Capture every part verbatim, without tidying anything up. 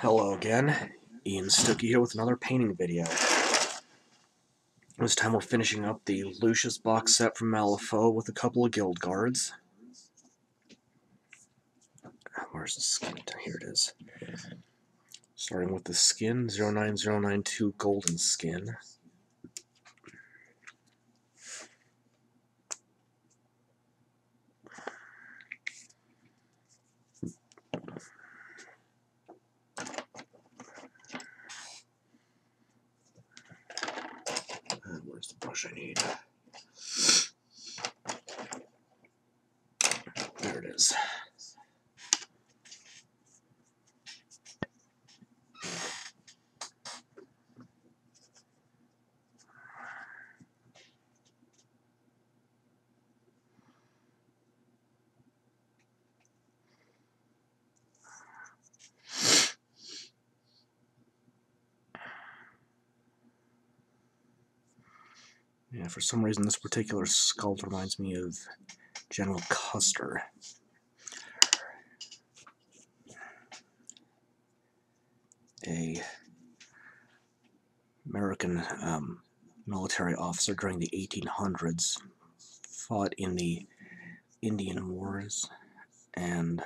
Hello again, Ian Stuckey here with another painting video. This time we're finishing up the Lucius box set from Malifaux with a couple of Guild Guards. Where's the skin? Here it is. Starting with the skin, zero nine zero nine two golden skin. Where's the brush I need? There it is. Yeah, for some reason this particular sculpt reminds me of General Custer. A American um, military officer during the eighteen hundreds, fought in the Indian Wars and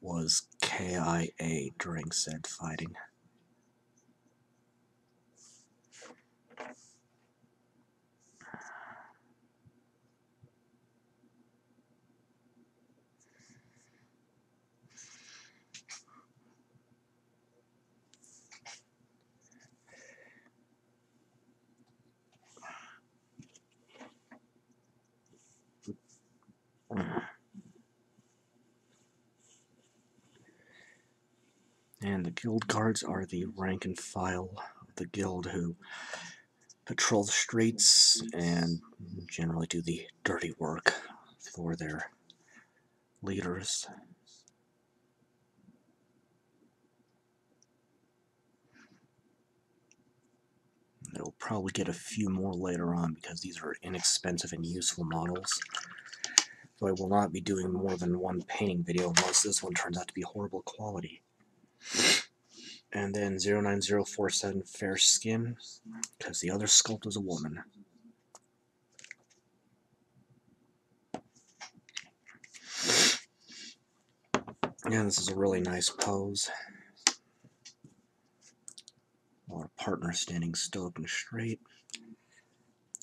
was K I A during said fighting. And the Guild Guards are the rank and file of the guild who patrol the streets and generally do the dirty work for their leaders. They'll probably get a few more later on because these are inexpensive and useful models. So I will not be doing more than one painting video unless this one turns out to be horrible quality. And then zero nine zero four seven fair skin, because the other sculpt is a woman. Yeah, this is a really nice pose. Our partner standing still and straight.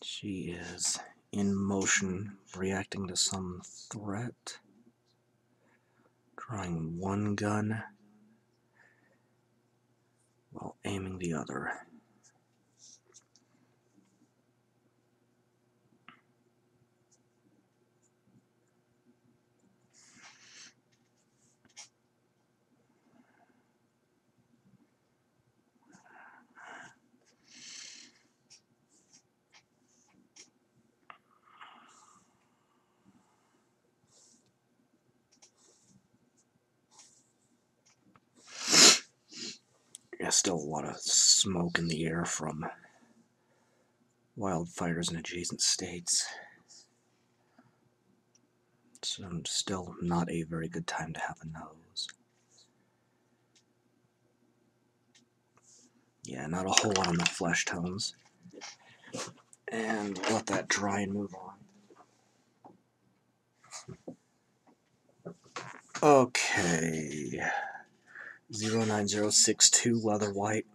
She is in motion, reacting to some threat. Drawing one gun while aiming the other. Still a lot of smoke in the air from wildfires in adjacent states. So still not a very good time to have a nose. Yeah, not a whole lot on the flesh tones. And let that dry and move on. Okay. zero nine zero six two leather white.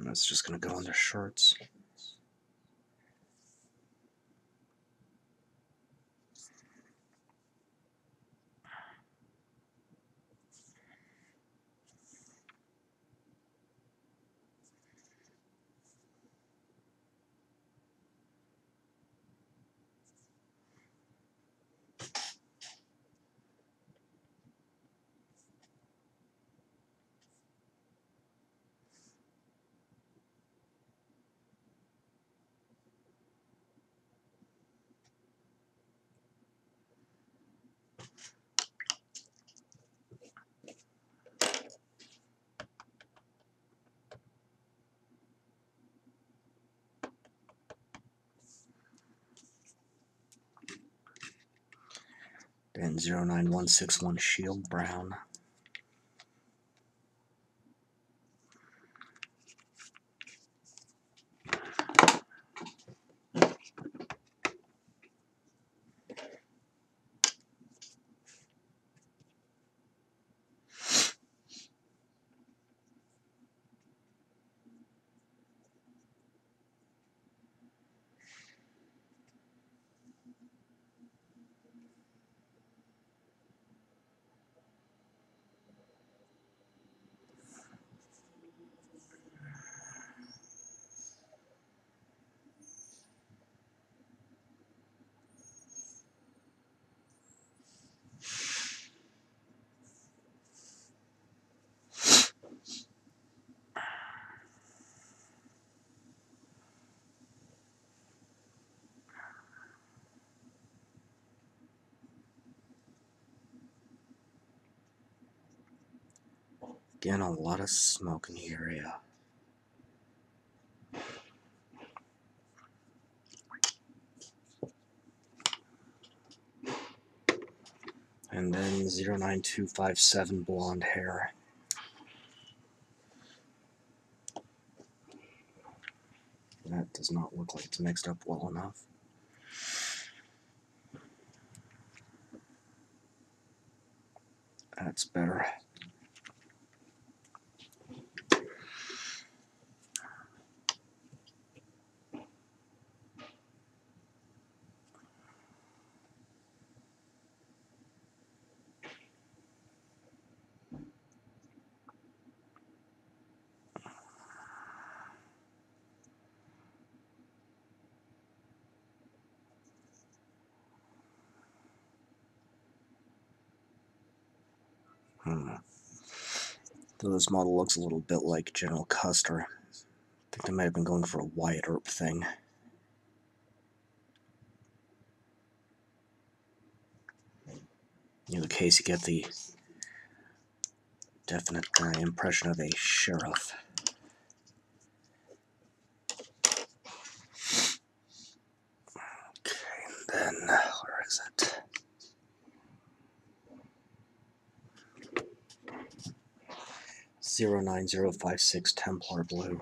That's just going to go on their shirts. and zero nine one six one Shield Brown. Again, a lot of smoke in the area. And then zero nine two five seven blonde hair. That does not look like it's mixed up well enough. That's better. Hmm. Though this model looks a little bit like General Custer. I think they might have been going for a Wyatt Earp thing. In either case, you get the definite uh, impression of a sheriff. Okay, and then where is it? zero nine zero five six Templar Blue.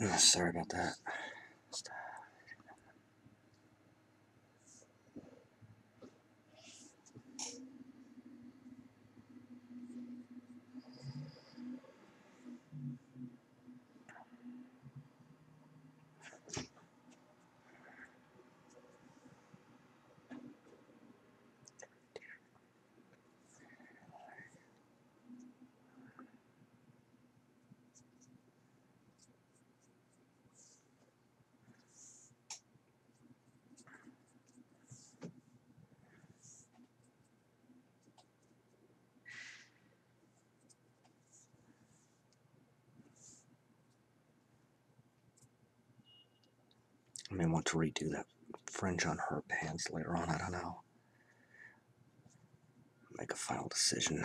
Oh, sorry about that. I may want to redo that fringe on her pants later on, I don't know. Make a final decision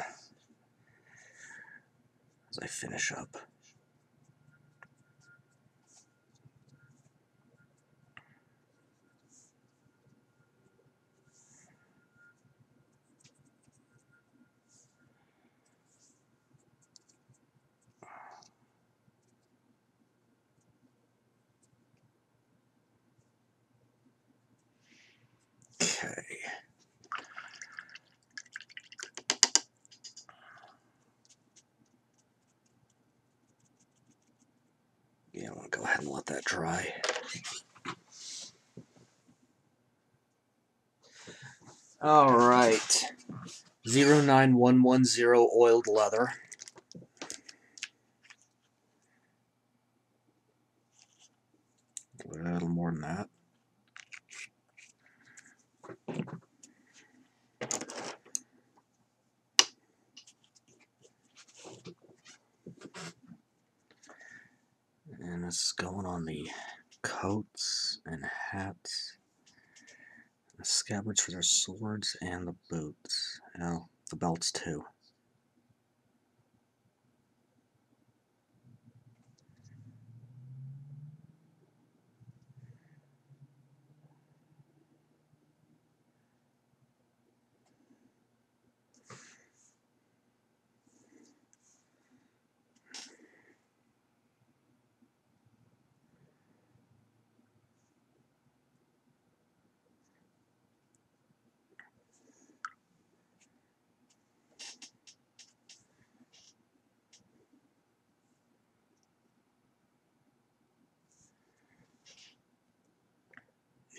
as I finish up. Yeah, I want to go ahead and let that dry. All right, zero nine one one zero oiled leather. A little more than that. And this is going on the coats and hats, the scabbards for their swords, and the boots. Oh, the belts too.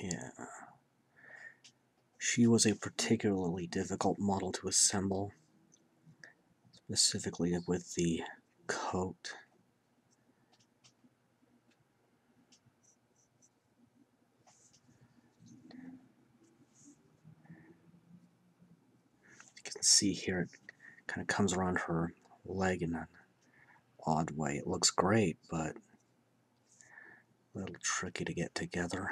Yeah, she was a particularly difficult model to assemble, specifically with the coat. You can see here it kind of comes around her leg in an odd way. It looks great, but a little tricky to get together.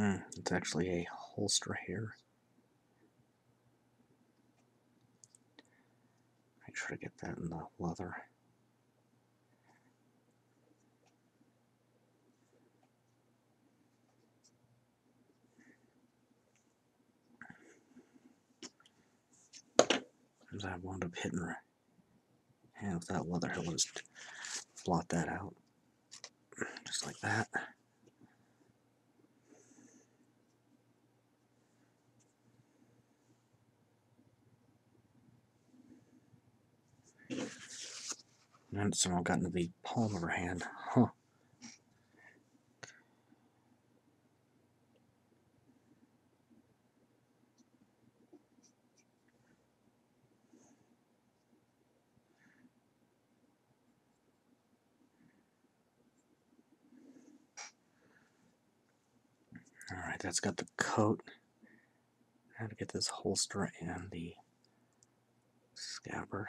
Mm, it's actually a holster here. Make sure to get that in the leather. Because I wound up hitting her hand with that leather. It was Blot that out, just like that. And somehow got into the palm of her hand. Huh. Alright, that's got the coat. Now to get this holster and the scabbard.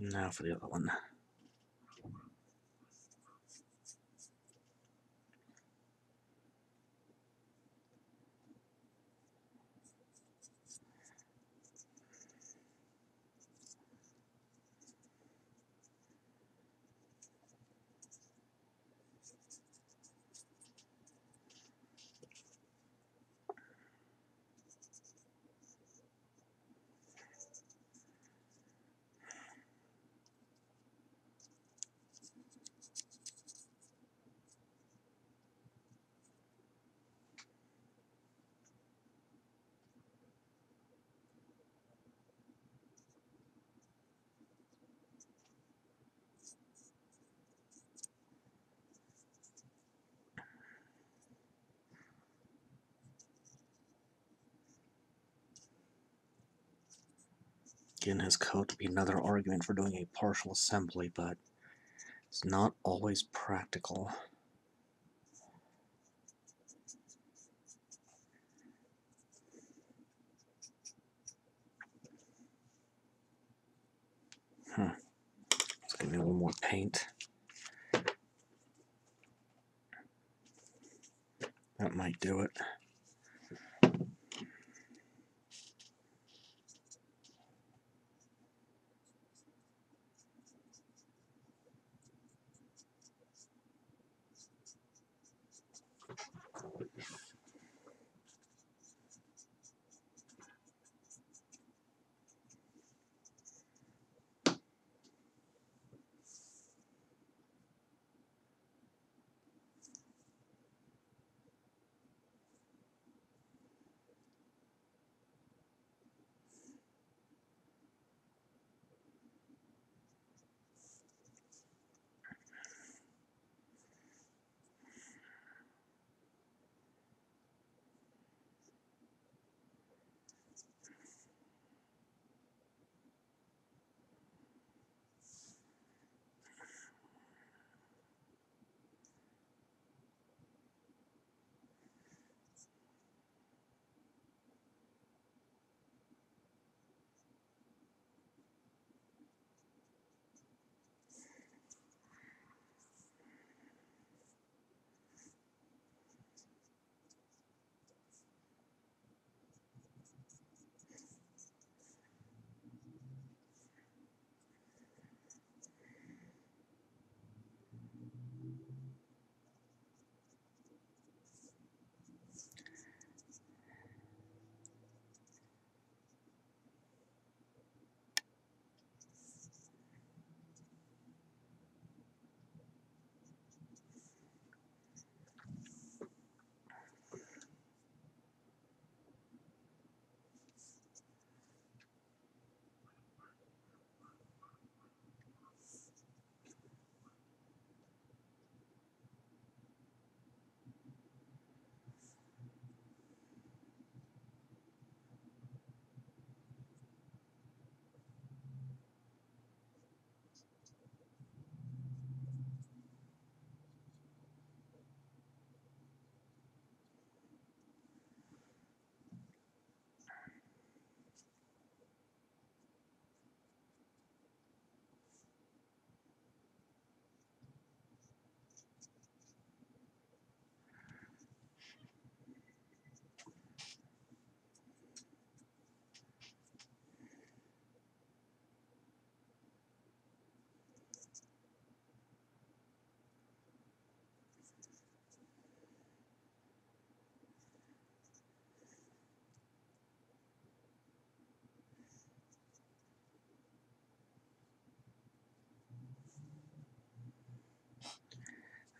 Now for the other one. In his coat would be another argument for doing a partial assembly, but it's not always practical. Hmm. Let's give me a little more paint. That might do it.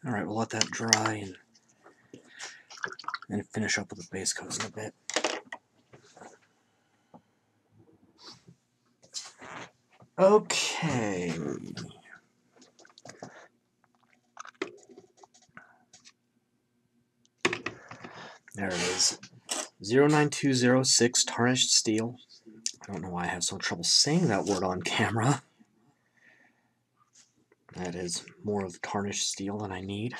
Alright, we'll let that dry and and finish up with the base coats in a bit. Okay. There it is. zero nine two zero six tarnished steel. I don't know why I have so trouble saying that word on camera. That is more of the tarnished steel than I need.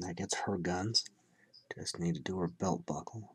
That gets her guns. Just need to do her belt buckle.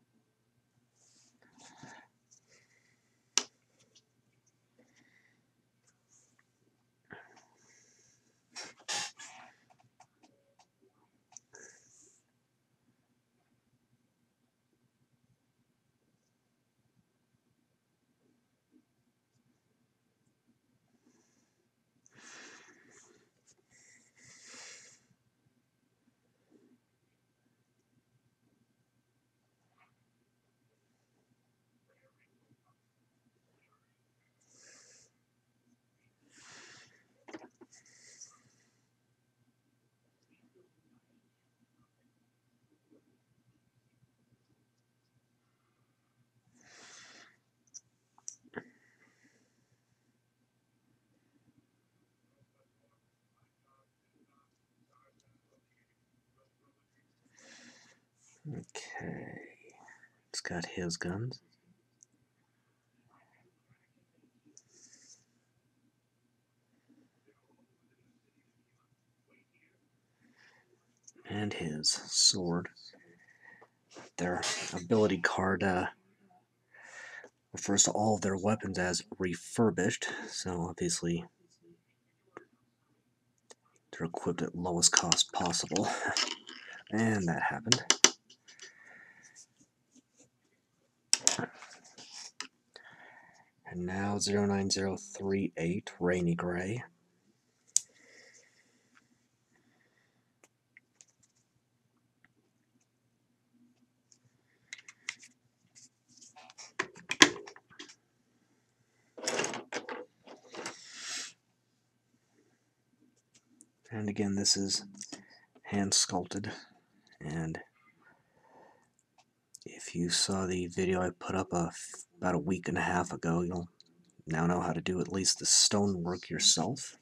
Okay, it's got his guns. And his sword. Their ability card uh, refers to all of their weapons as refurbished, so obviously they're equipped at lowest cost possible. And that happened. And now zero nine zero three eight, Rainy Gray. And again, this is hand sculpted. And if you saw the video I put up a about a week and a half ago, you'll now know how to do at least the stonework yourself.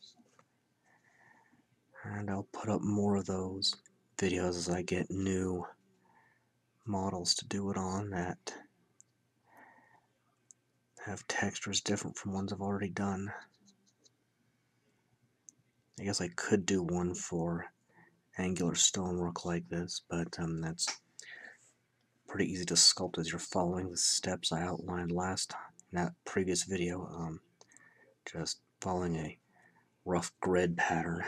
And I'll put up more of those videos as I get new models to do it on that have textures different from ones I've already done. I guess I could do one for angular stonework like this, but um, that's pretty easy to sculpt as you're following the steps I outlined last time in that previous video, um, just following a rough grid pattern.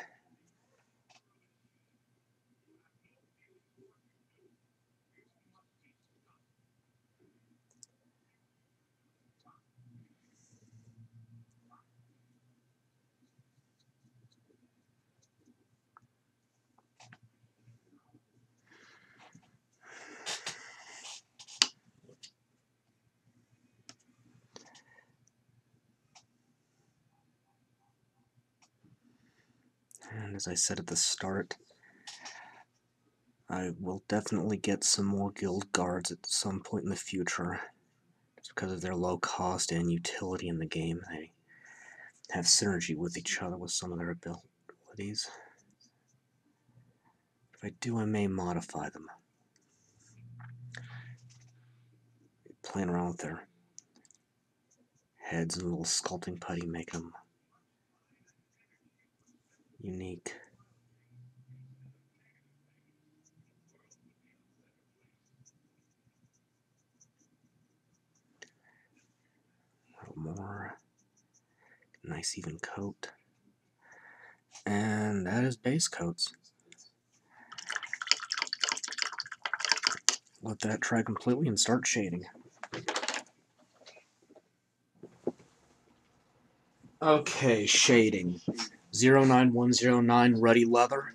And as I said at the start, I will definitely get some more Guild Guards at some point in the future. Just because of their low cost and utility in the game, they have synergy with each other with some of their abilities. If I do, I may modify them. Playing around with their heads and a little sculpting putty, make them unique. A little more. Nice even coat. And that is base coats. Let that dry completely and start shading. Okay, shading. zero nine one zero nine Ruddy Leather.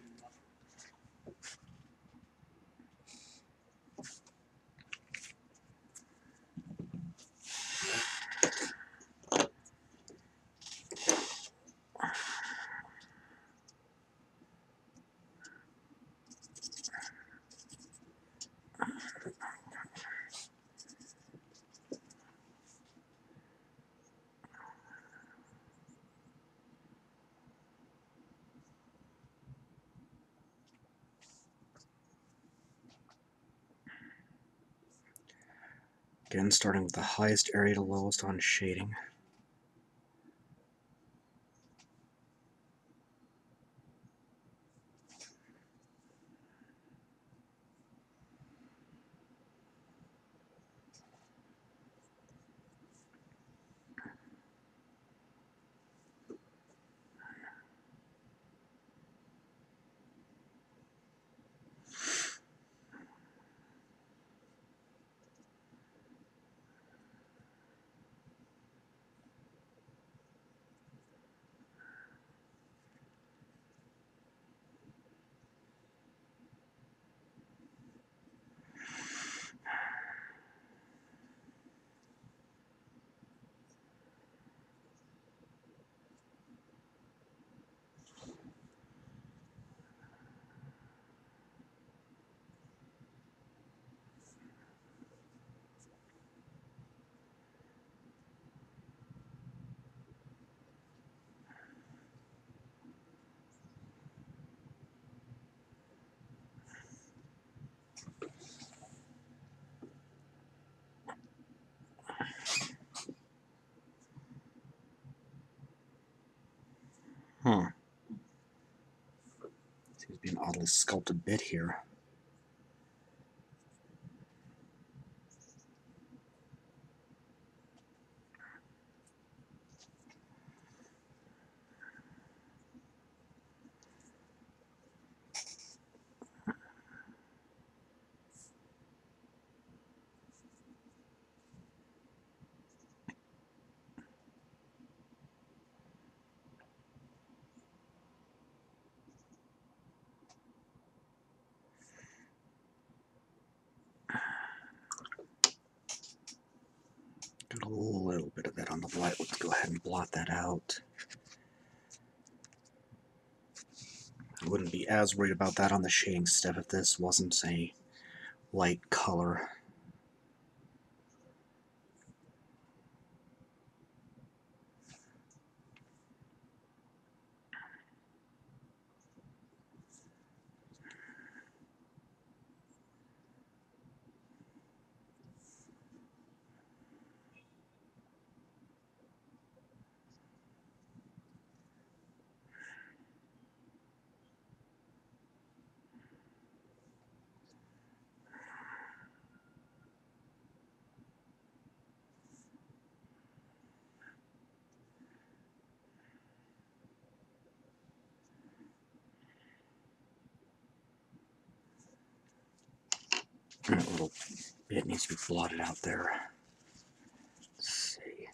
Again, starting with the highest area to lowest on shading. Huh. Seems to be an oddly sculpted bit here. A little bit of that on the light. Let's go ahead and blot that out. I wouldn't be as worried about that on the shading step if this wasn't a light color. That little bit needs to be blotted out there. Let's see.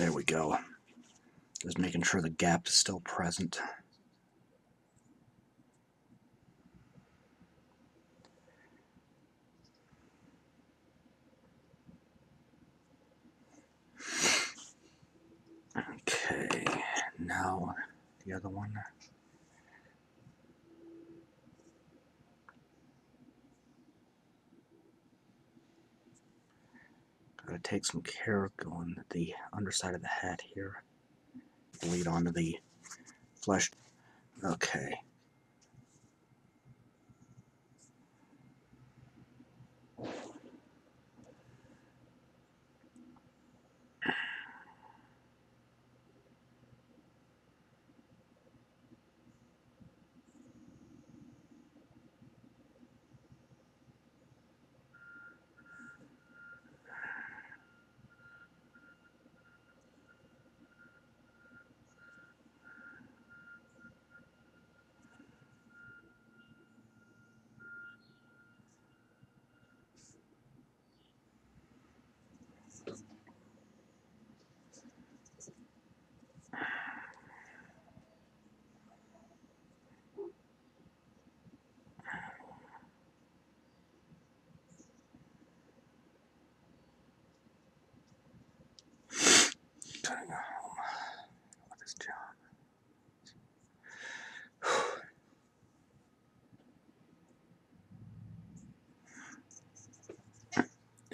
There we go. Just making sure the gap is still present. Okay, now the other one. gotta take some care of going the underside of the hat here. Bleed onto the flesh. Okay.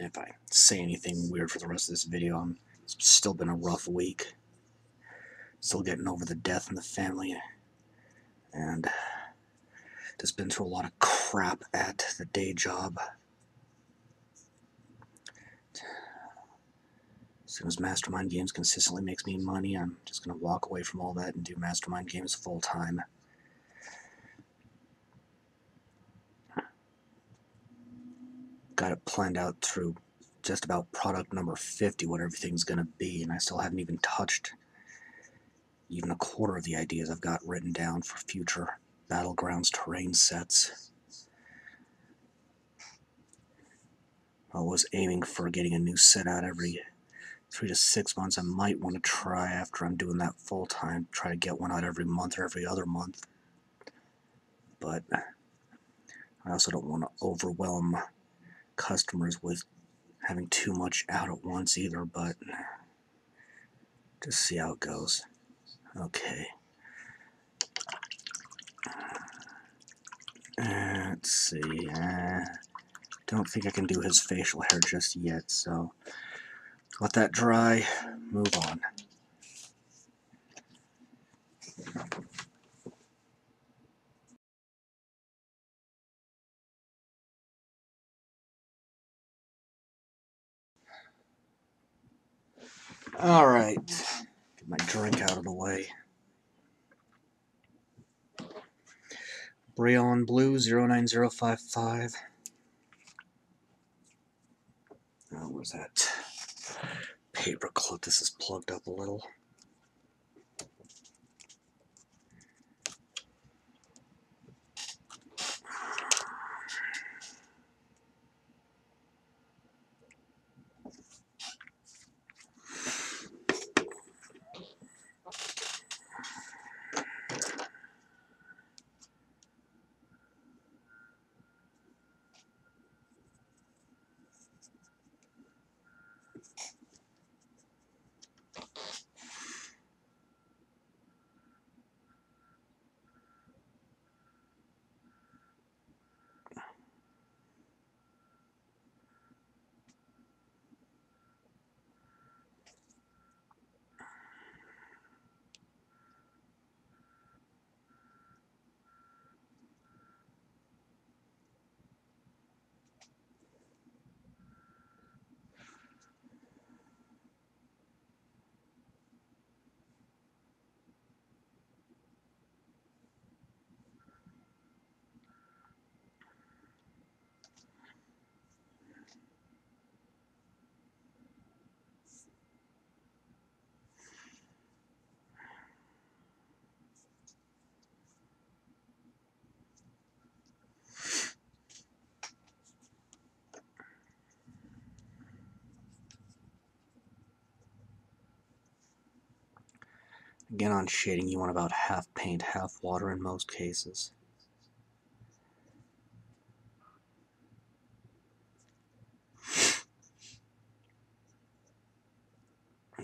If I say anything weird for the rest of this video, I'm, it's still been a rough week. Still getting over the death in the family, and just been through a lot of crap at the day job. As soon as Mastermind Games consistently makes me money, I'm just going to walk away from all that and do Mastermind Games full time. Got it planned out through just about product number fifty, what everything's going to be, and I still haven't even touched even a quarter of the ideas I've got written down for future Battlegrounds terrain sets. I was aiming for getting a new set out every three to six months. I might want to try, after I'm doing that full time, try to get one out every month or every other month, but I also don't want to overwhelm customers with having too much out at once either, but just see how it goes. Okay. Uh, let's see. Uh, don't think I can do his facial hair just yet, so let that dry. Move on. Alright, get my drink out of the way. Brayon Blue zero nine zero five five. Oh, where's that paper clip? This is plugged up a little. Again, on shading, you want about half paint, half water in most cases.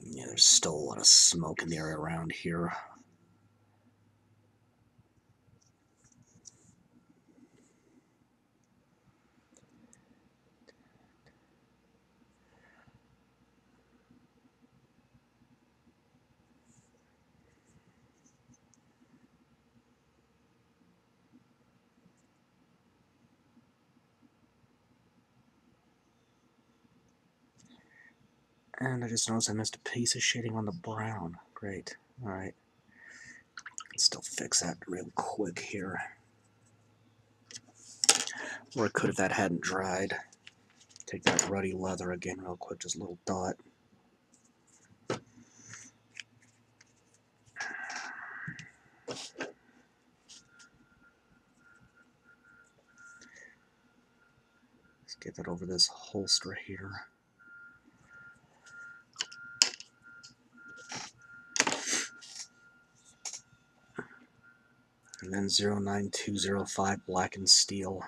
Yeah, there's still a lot of smoke in the area around here. And I just noticed I missed a piece of shading on the brown. Great. Alright. Let's still fix that real quick here. Or it could if that hadn't dried. Take that ruddy leather again real quick, just a little dot. Let's get that over this holster here. And then zero nine two zero five blackened steel.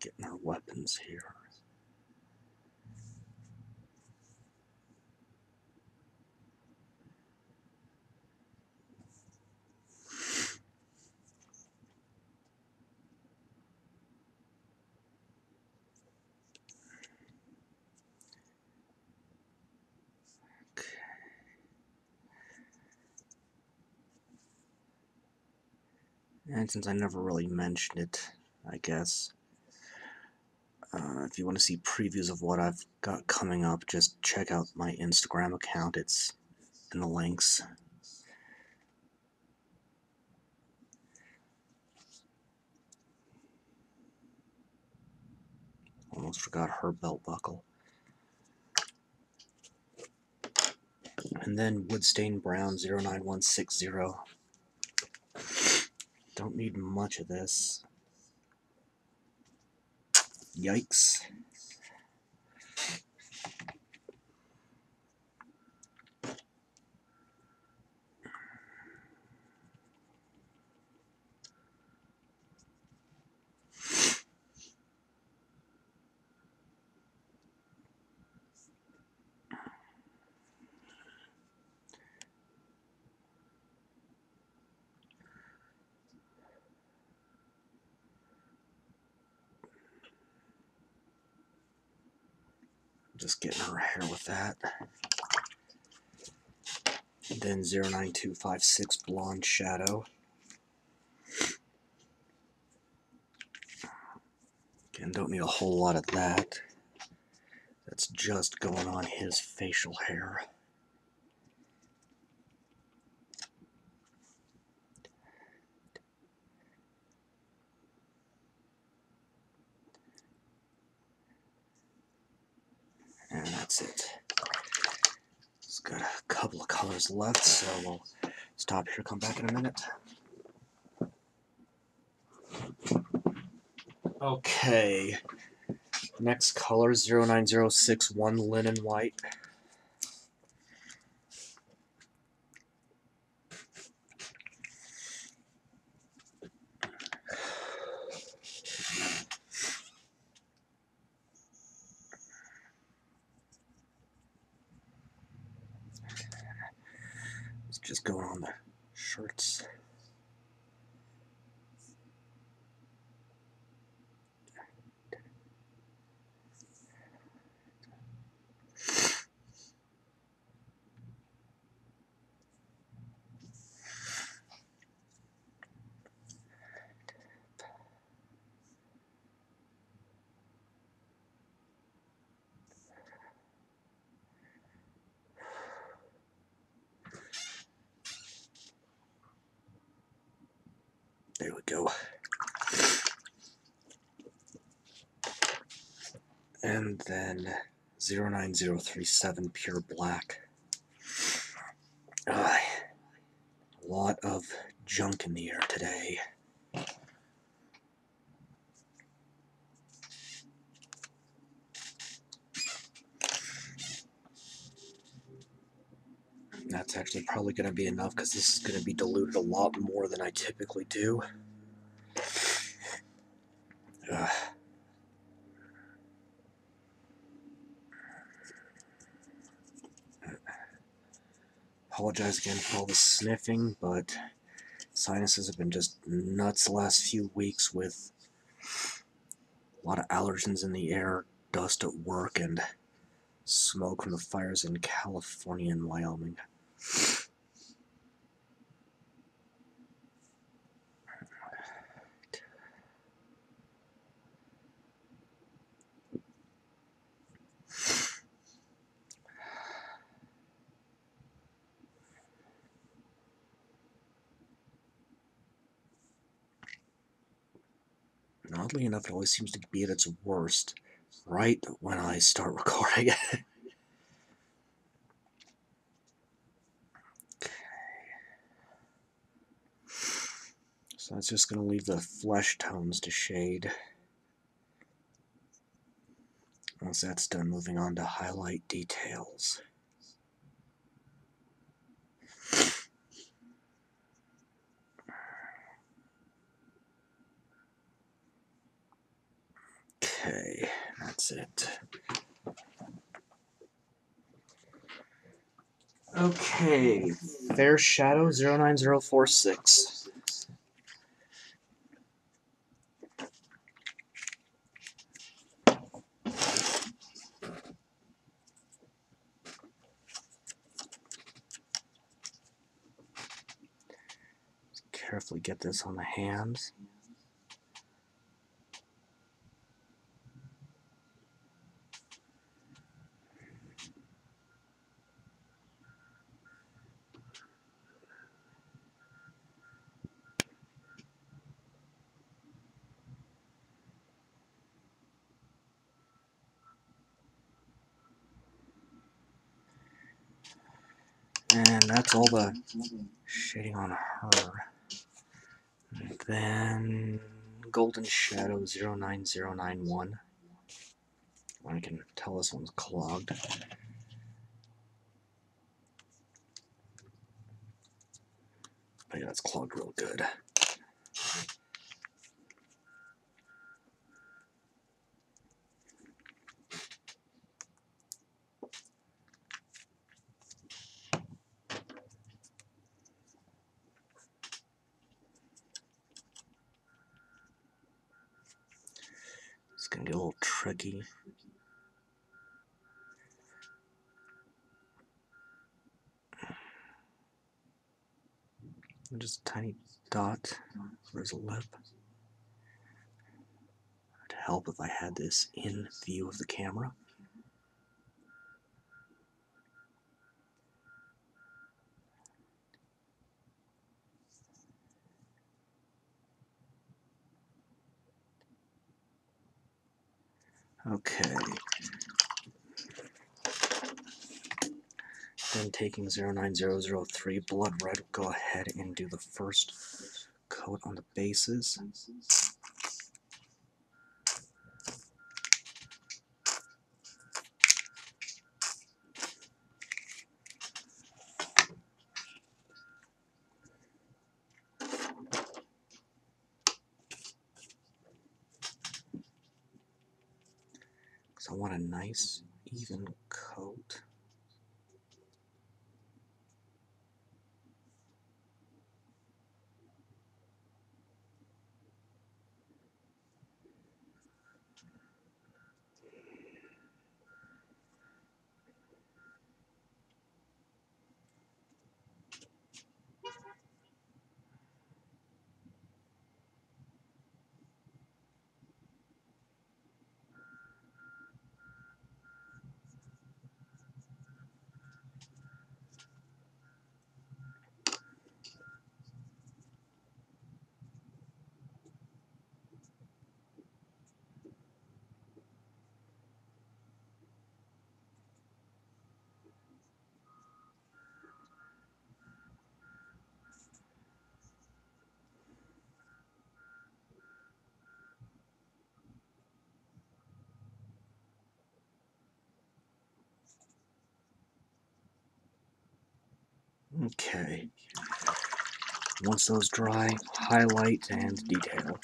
Getting our weapons here. Okay. And since I never really mentioned it, I guess. Uh, if you want to see previews of what I've got coming up, just check out my Instagram account. It's in the links. Almost forgot her belt buckle. And then Woodstained Brown zero nine one six zero. Don't need much of this. Yikes. Just getting her hair with that. And then zero nine two five six blonde shadow. Again, don't need a whole lot of that. That's just going on his facial hair. And that's it. It's got a couple of colors left, so we'll stop here, come back in a minute. Okay. Next color, zero nine zero six one linen white. Just going on the shirts. There we go. And then zero nine zero three seven pure black. Uh, a lot of junk in the air today. That's actually probably going to be enough because this is going to be diluted a lot more than I typically do. Ugh. Apologize again for all the sniffing, but sinuses have been just nuts the last few weeks with a lot of allergens in the air, dust at work, and smoke from the fires in California and Wyoming. Oddly enough, it always seems to be at its worst right when I start recording it. Okay. So that's just going to leave the flesh tones to shade. Once that's done, moving on to highlight details. Okay, that's it. Okay, Fair Shadow zero nine zero four six. Just carefully get this on the hands. And that's all the shading on her. And then Golden Shadow zero nine zero nine one. I can tell this one's clogged. Oh yeah, that's clogged real good. Gonna get a little tricky. Just a tiny dot for his lip. It'd help if I had this in view of the camera. Okay. Then taking zero nine zero zero three Blood Red, we'll go ahead and do the first coat on the bases. I want a nice, even coat. Okay. Once those dry, highlight and detail.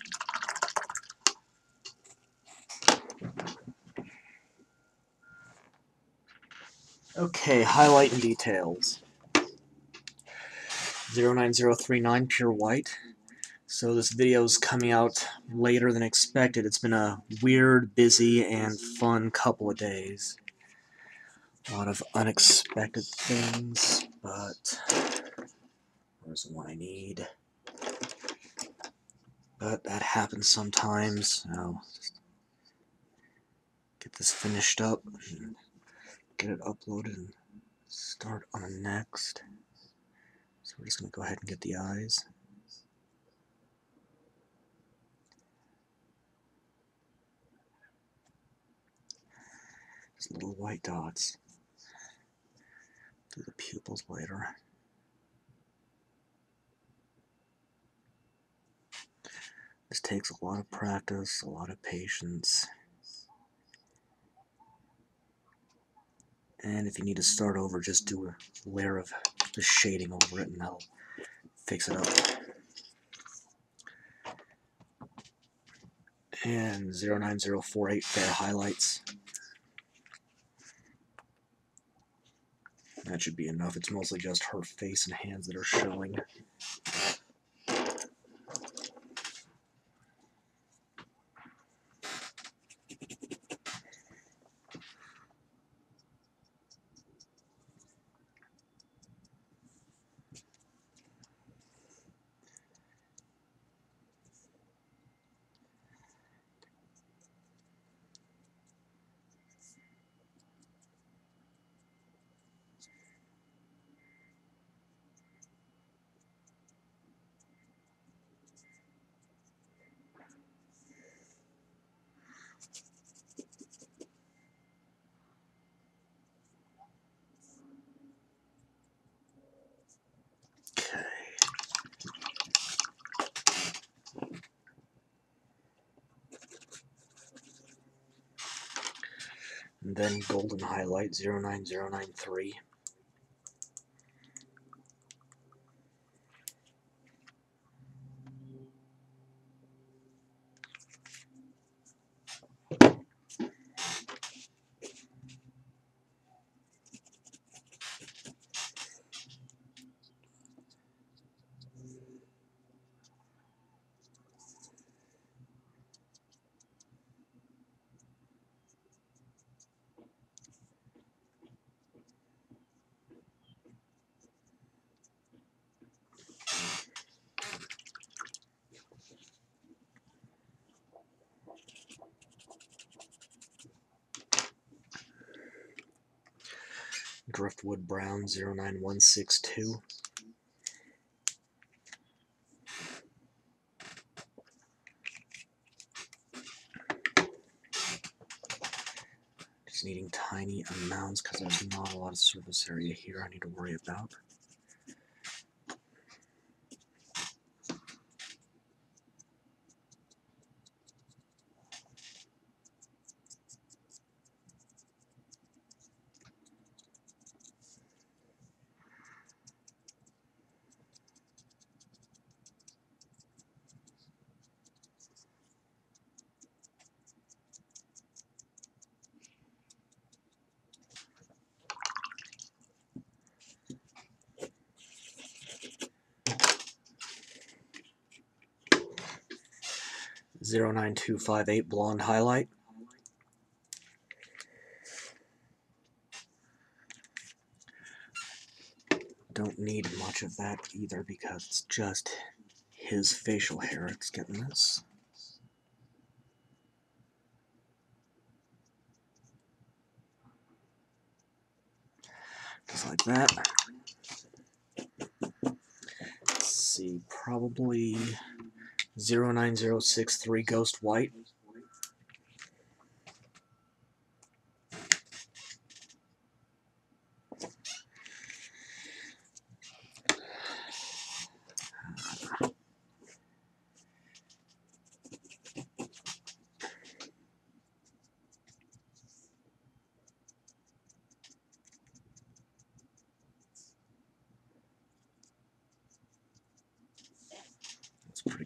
Okay, highlight and details. zero nine zero three nine, pure white. So this video is coming out later than expected. It's been a weird, busy, and fun couple of days. A lot of unexpected things, but where's the one I need? But that happens sometimes. Now, get this finished up, and get it uploaded, and start on the next. So we're just going to go ahead and get the eyes. Just little white dots. Do the pupils later. This takes a lot of practice, a lot of patience. And if you need to start over, just do a layer of the shading over it and that'll fix it up. And zero nine zero four eight, fair highlights. That should be enough. It's mostly just her face and hands that are showing. And then golden highlight zero nine zero nine three. Driftwood Brown zero nine one six two. Just needing tiny amounts because there's not a lot of surface area here I need to worry about. zero nine two five eight, blonde highlight. Don't need much of that either because it's just his facial hair. It's getting this. Just like that. Let's see, probably zero nine zero six three, ghost white.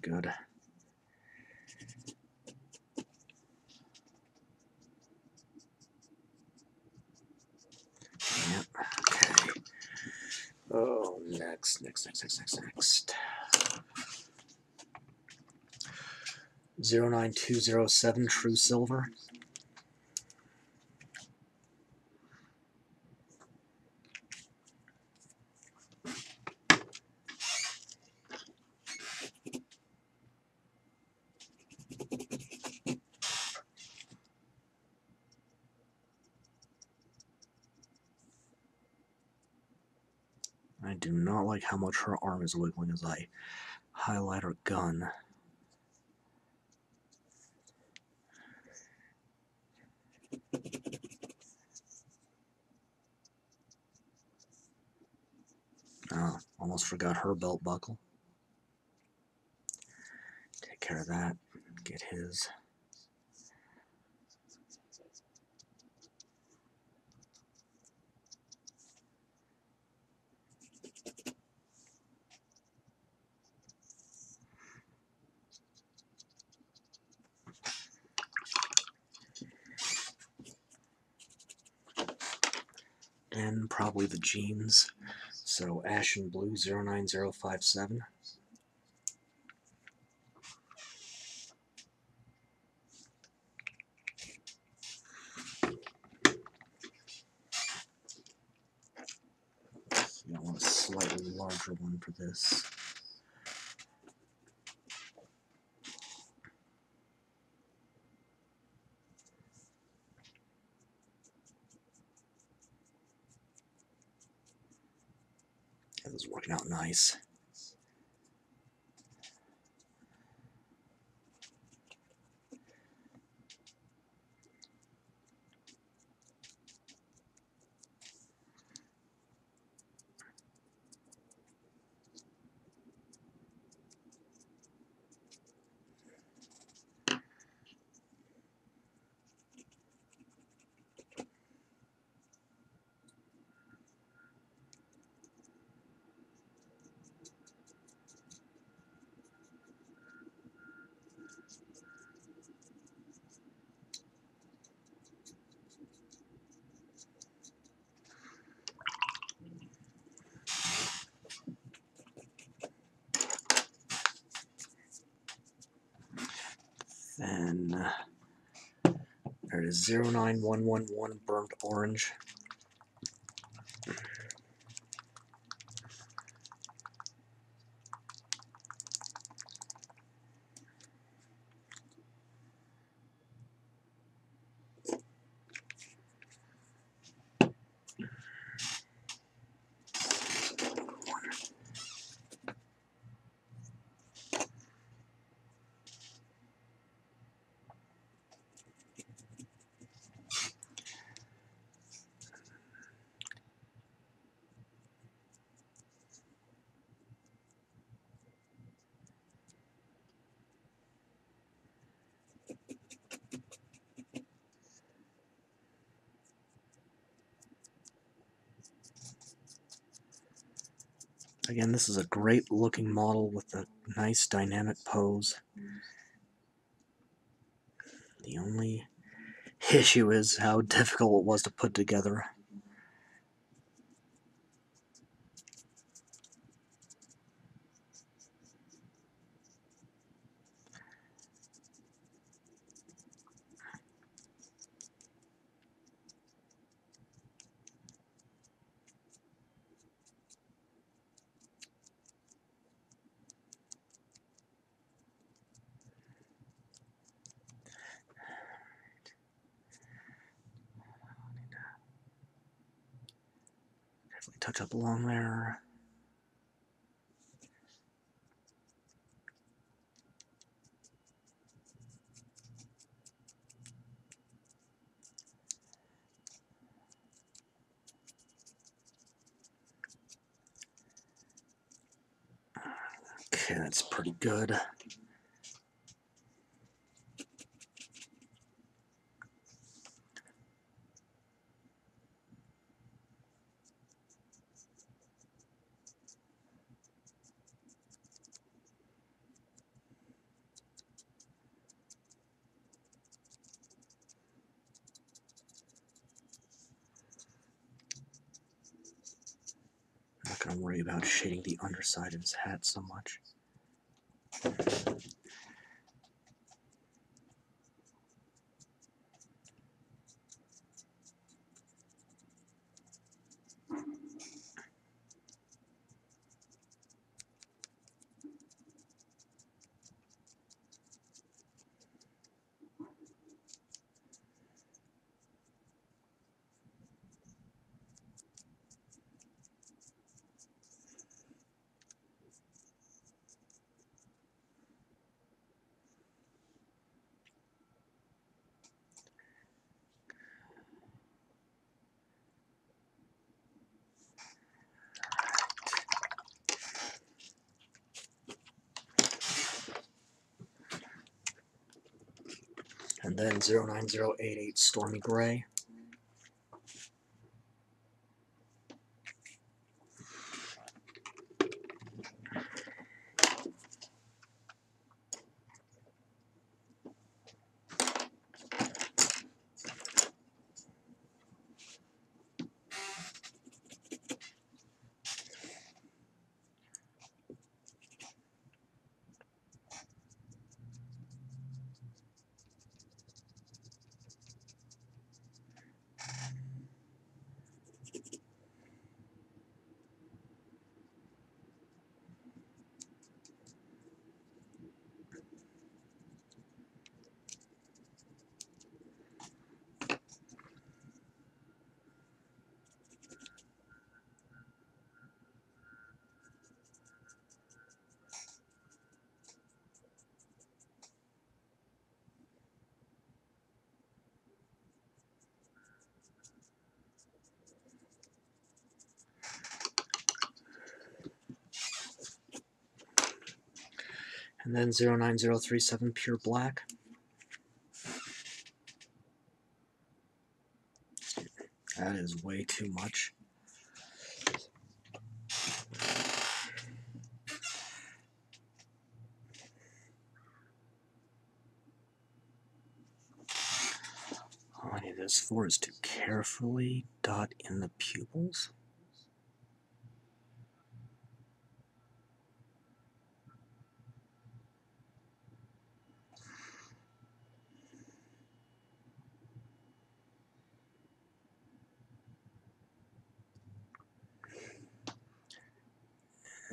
good. Yep. Okay. Oh, next, next, next, next, next, next. zero nine two zero seven True Silver. I do not like how much her arm is wiggling as I highlight her gun. Oh, almost forgot her belt buckle. Take care of that. Get his. And probably the jeans. So Ashen Blue zero nine zero five seven. So you don't want a slightly larger one for this. This is working out nice. And uh, there it is, zero nine one one one Burnt Orange. Again, this is a great looking model with a nice dynamic pose. The only issue is how difficult it was to put together. Touch up along there. Okay, that's pretty good. to worry about shading the underside of his hat so much. And then zero nine zero eight eight Stormy Gray. And then zero nine zero three seven Pure Black. That is way too much. All I need this for is to carefully dot in the pupils.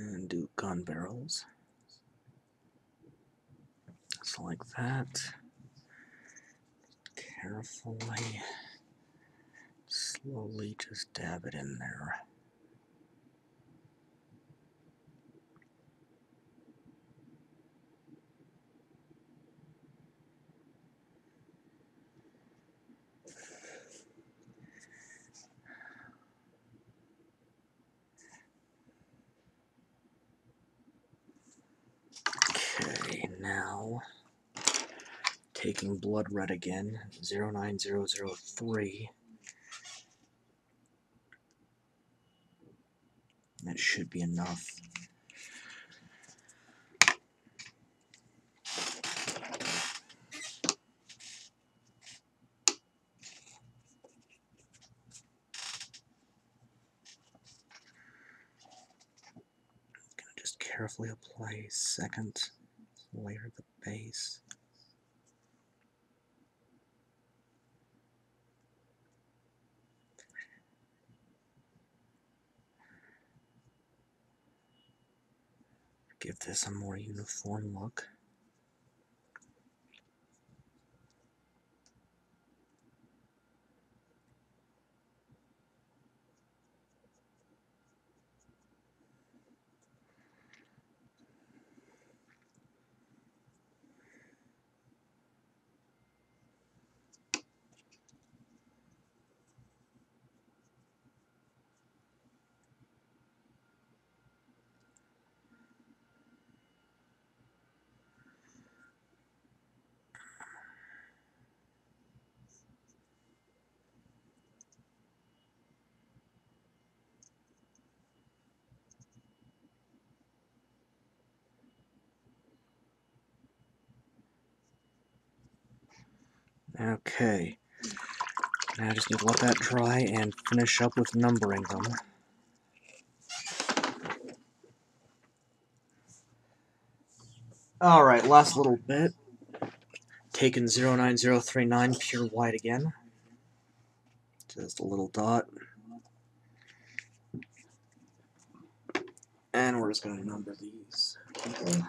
And do gun barrels, just like that, carefully, slowly just dab it in there. Now, taking Blood Red again, zero nine zero zero three. That should be enough. I'm gonna just carefully apply a second layer of the base. Give this a more uniform look. Okay, now I just need to let that dry and finish up with numbering them. All right, last little bit. Taking zero nine zero three nine pure white again. Just a little dot. And we're just going to number these. Okay.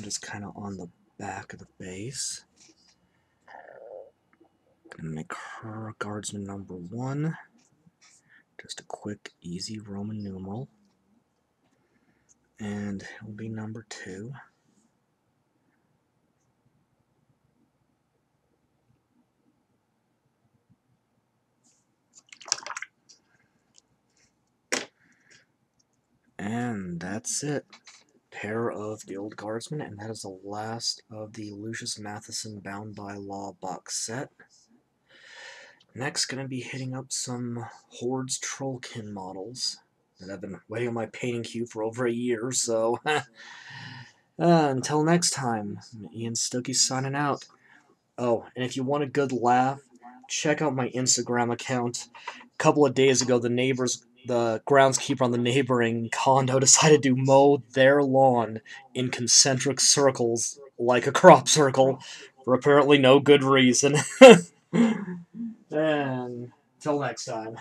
Just kind of on the back of the base. Gonna make her guardsman number one. Just a quick, easy Roman numeral. And it'll be number two. And that's it. Pair of Guild Guardsmen, and that is the last of the Lucius Matheson Bound by Law box set. Next, going to be hitting up some Hordes Trollkin models that I've been waiting on my painting queue for over a year, so... uh, until next time, Ian Stuckey signing out. Oh, and if you want a good laugh, check out my Instagram account. A couple of days ago, the neighbors... the groundskeeper on the neighboring condo decided to mow their lawn in concentric circles like a crop circle for apparently no good reason. And till next time.